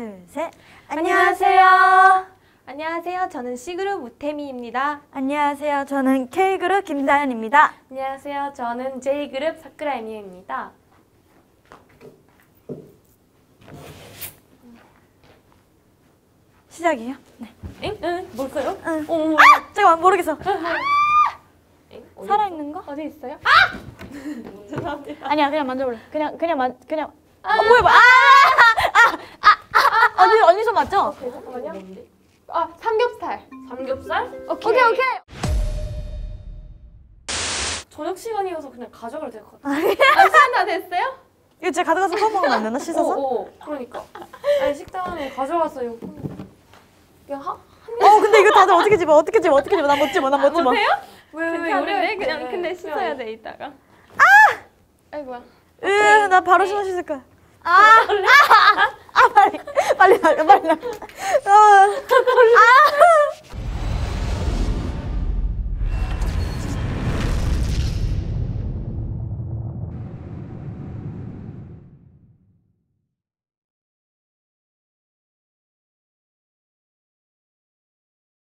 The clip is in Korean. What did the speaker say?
둘, 셋. 안녕하세요. 안녕하세요. 저는 C그룹 우태미입니다. 안녕하세요. 저는 K그룹 김다현입니다. 안녕하세요. 저는 J그룹 사쿠라 에미유입니다. 시작이에요? 네. 엥? 응? 뭘까요? 응. 어, 아! 잠깐만, 모르겠어. 아! 살아있는 거? 어디 있어요? 아! 죄송합니다. 아니야, 그냥 만져볼래. 그냥. 아! 어, 뭐야, 뭐. 언니 손 맞죠? 오케이, 잠깐만요. 아, 삼겹살. 삼겹살? 오케이. 저녁 시간이어서 그냥 가져가도 될 것 같아. 아, 시간 다 됐어요? 이거 제가 가져가서 퍼먹으면 안 되나? 씻어서? 그러니까. 아니, 식당에 가져갔어요. 그냥 근데 이거 다들 어떻게 집어? 어떻게 집어? 난 못 집어. 못해요? 왜? 우리 그냥 근데 씻어야 돼, 이따가. 아! 아이고야. 으, 나 바로 신어 씻을 거야. 빨리.